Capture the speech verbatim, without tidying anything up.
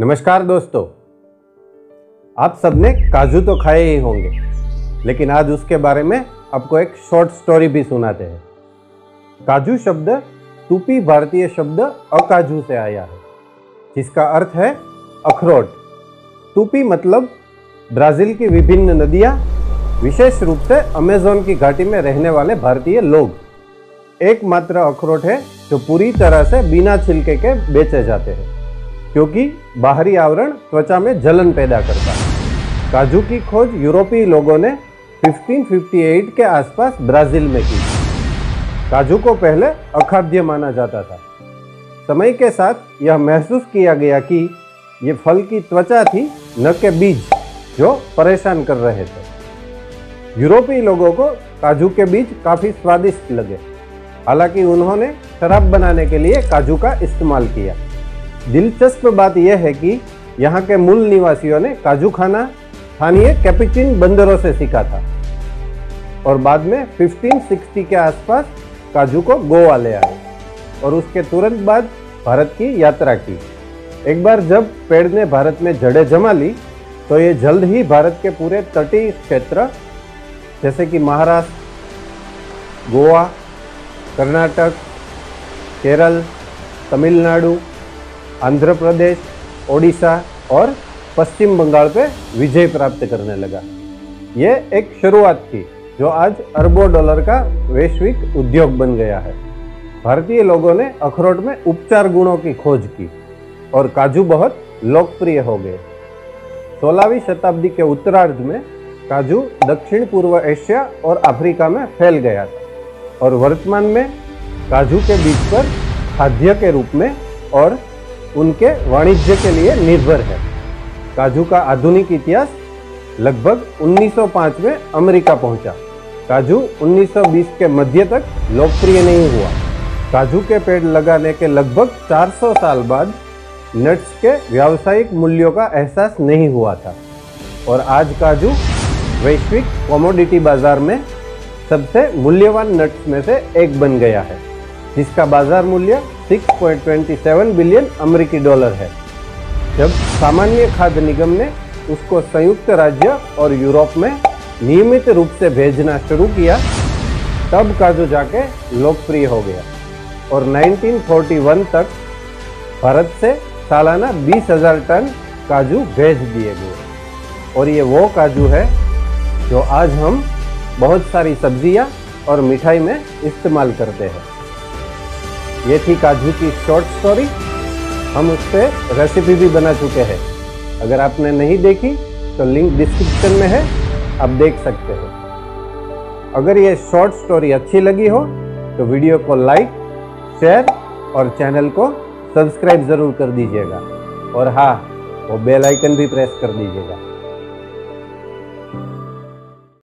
नमस्कार दोस्तों, आप सबने काजू तो खाए ही होंगे, लेकिन आज उसके बारे में आपको एक शॉर्ट स्टोरी भी सुनाते हैं। काजू शब्द तूपी भारतीय शब्द अकाजू से आया है, जिसका अर्थ है अखरोट। तूपी मतलब ब्राज़ील की विभिन्न नदियां, विशेष रूप से अमेज़न की घाटी में रहने वाले भारतीय लोग। एकमात्र अखरोट है जो पूरी तरह से बिना छिलके के बेचे जाते हैं, क्योंकि बाहरी आवरण त्वचा में जलन पैदा करता है। काजू की खोज यूरोपीय लोगों ने पंद्रह सौ अट्ठावन के आसपास ब्राज़ील में की। काजू को पहले अखाद्य माना जाता था। समय के साथ यह महसूस किया गया कि ये फल की त्वचा थी, न के बीज जो परेशान कर रहे थे। यूरोपीय लोगों को काजू के बीज काफ़ी स्वादिष्ट लगे, हालांकि उन्होंने शराब बनाने के लिए काजू का इस्तेमाल किया। दिलचस्प बात यह है कि यहाँ के मूल निवासियों ने काजू खाना स्थानीय कैपुचिन बंदरों से सीखा था और बाद में पंद्रह सौ साठ के आसपास काजू को गोवा ले आए और उसके तुरंत बाद भारत की यात्रा की। एक बार जब पेड़ ने भारत में जड़ें जमा ली तो ये जल्द ही भारत के पूरे तटीय क्षेत्र जैसे कि महाराष्ट्र, गोवा, कर्नाटक, केरल, तमिलनाडु, आंध्र प्रदेश, ओडिशा और पश्चिम बंगाल पे विजय प्राप्त करने लगा। ये एक शुरुआत थी जो आज अरबों डॉलर का वैश्विक उद्योग बन गया है। भारतीय लोगों ने अखरोट में उपचार गुणों की खोज की और काजू बहुत लोकप्रिय हो गए। सोलहवीं शताब्दी के उत्तरार्ध में काजू दक्षिण पूर्व एशिया और अफ्रीका में फैल गया था और वर्तमान में काजू के बीज पर खाद्य के रूप में और उनके वाणिज्य के लिए निर्भर है। काजू का आधुनिक इतिहास लगभग उन्नीस सौ पाँच में अमेरिका पहुंचा। काजू उन्नीस सौ बीस के मध्य तक लोकप्रिय नहीं हुआ। काजू के पेड़ लगाने के लगभग चार सौ साल बाद नट्स के व्यावसायिक मूल्यों का एहसास नहीं हुआ था और आज काजू वैश्विक कमोडिटी बाजार में सबसे मूल्यवान नट्स में से एक बन गया है, जिसका बाजार मूल्य छह पॉइंट दो सात बिलियन अमेरिकी डॉलर है। जब सामान्य खाद्य निगम ने उसको संयुक्त राज्य और यूरोप में नियमित रूप से भेजना शुरू किया, तब काजू जाके लोकप्रिय हो गया और उन्नीस सौ इकतालीस तक भारत से सालाना बीस हज़ार टन काजू भेज दिए गए। और ये वो काजू है जो आज हम बहुत सारी सब्जियां और मिठाई में इस्तेमाल करते हैं। ये थी काजू की शॉर्ट स्टोरी। हम उस पर रेसिपी भी बना चुके हैं, अगर आपने नहीं देखी तो लिंक डिस्क्रिप्शन में है, आप देख सकते हो। अगर ये शॉर्ट स्टोरी अच्छी लगी हो तो वीडियो को लाइक, शेयर और चैनल को सब्सक्राइब ज़रूर कर दीजिएगा और हाँ, वो बेल आइकन भी प्रेस कर दीजिएगा।